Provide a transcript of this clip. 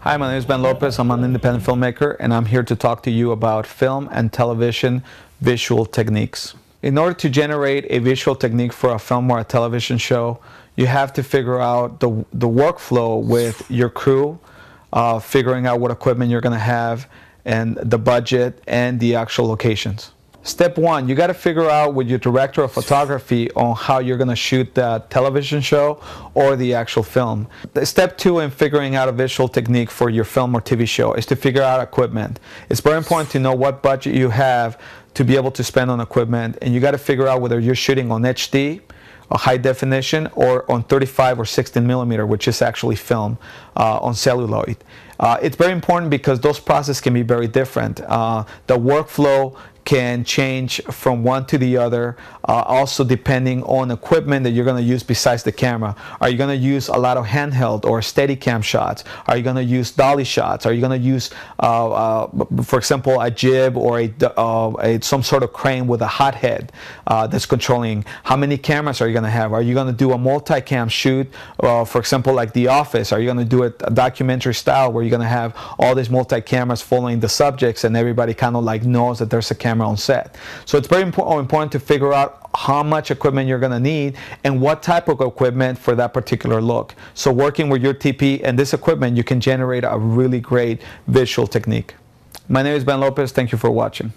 Hi, my name is Ben Lopez. I'm an independent filmmaker and I'm here to talk to you about film and television visual techniques. In order to generate a visual technique for a film or a television show, you have to figure out the workflow with your crew, figuring out what equipment you're going to have and the budget and the actual locations. Step one, you got to figure out with your director of photography on how you're going to shoot that television show or the actual film. Step two in figuring out a visual technique for your film or TV show is to figure out equipment. It's very important to know what budget you have to be able to spend on equipment, and you got to figure out whether you're shooting on HD, a high definition, or on 35 or 16 millimeter, which is actually film on celluloid. It's very important because those processes can be very different. The workflow can change from one to the other, also depending on equipment that you're going to use besides the camera. Are you going to use a lot of handheld or steady cam shots? Are you going to use dolly shots? Are you going to use, for example, a jib or some sort of crane with a hot head that's controlling? How many cameras are you going to have? Are you going to do a multicam shoot, for example, like The Office? Are you going to do it a documentary style where you're going to have all these multi-cameras following the subjects and everybody kind of like knows that there's a camera on set? So it's very important to figure out how much equipment you're going to need and what type of equipment for that particular look. So working with your TP and this equipment, you can generate a really great visual technique. My name is Ben Lopez. Thank you for watching.